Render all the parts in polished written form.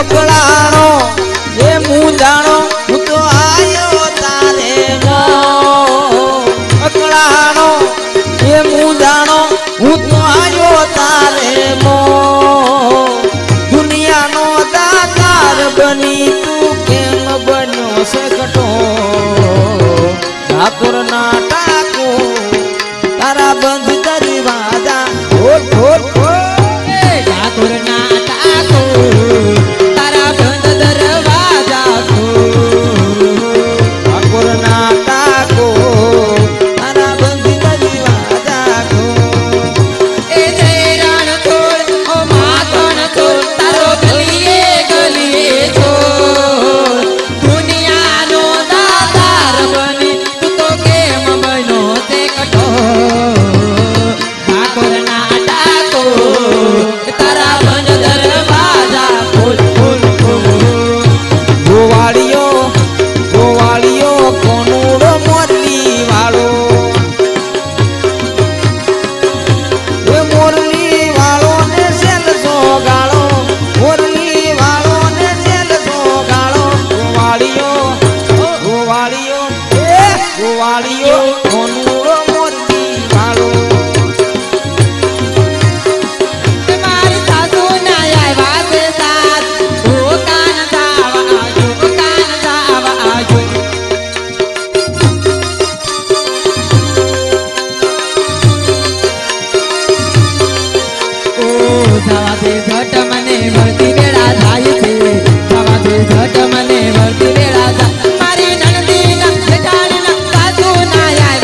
અકળાણો જે મુંજાણો હું તો આયો તારે ગાંવ અકળાણો જે મુંજાણો હું તો આયો તારે મો દુનિયાનો દાતાર બની તું કેમ બન્યો છે ખટો ઠાકોર ના ટાકો તારા બંધ દરવાજા ઓ ઠાકોર ના મને વર્તી વેળા જા મારી નણંદીના જટાણીના સાસુ ના આય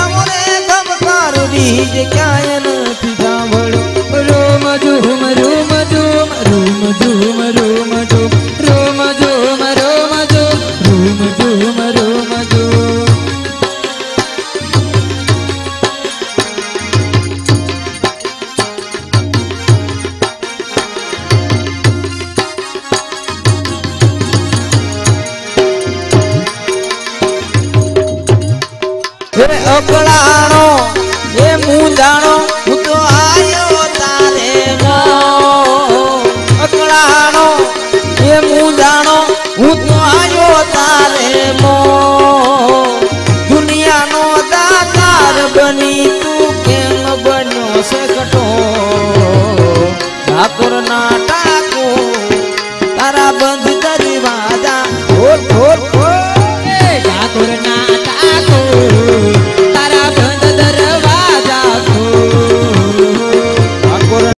આવો રે ગમકાર બીજ ક્યાંય નથી સાંભળો રોમ ઝૂમ રોમ ઝૂમ રોમ ઝૂમ રોમ ઝૂમ રોમ ઝૂમ રોમ ઝૂમ રોમ ઝૂમ રોમ ઝૂમ અકળાણો એ મૂંઝાણો હું તો આયો તારે અકળાણો એ મૂંઝાણો હું તો આયો તારે મો દુનિયાનો દાતાર બની તું કેમ બન્યો છે કટો ઠાકોર ના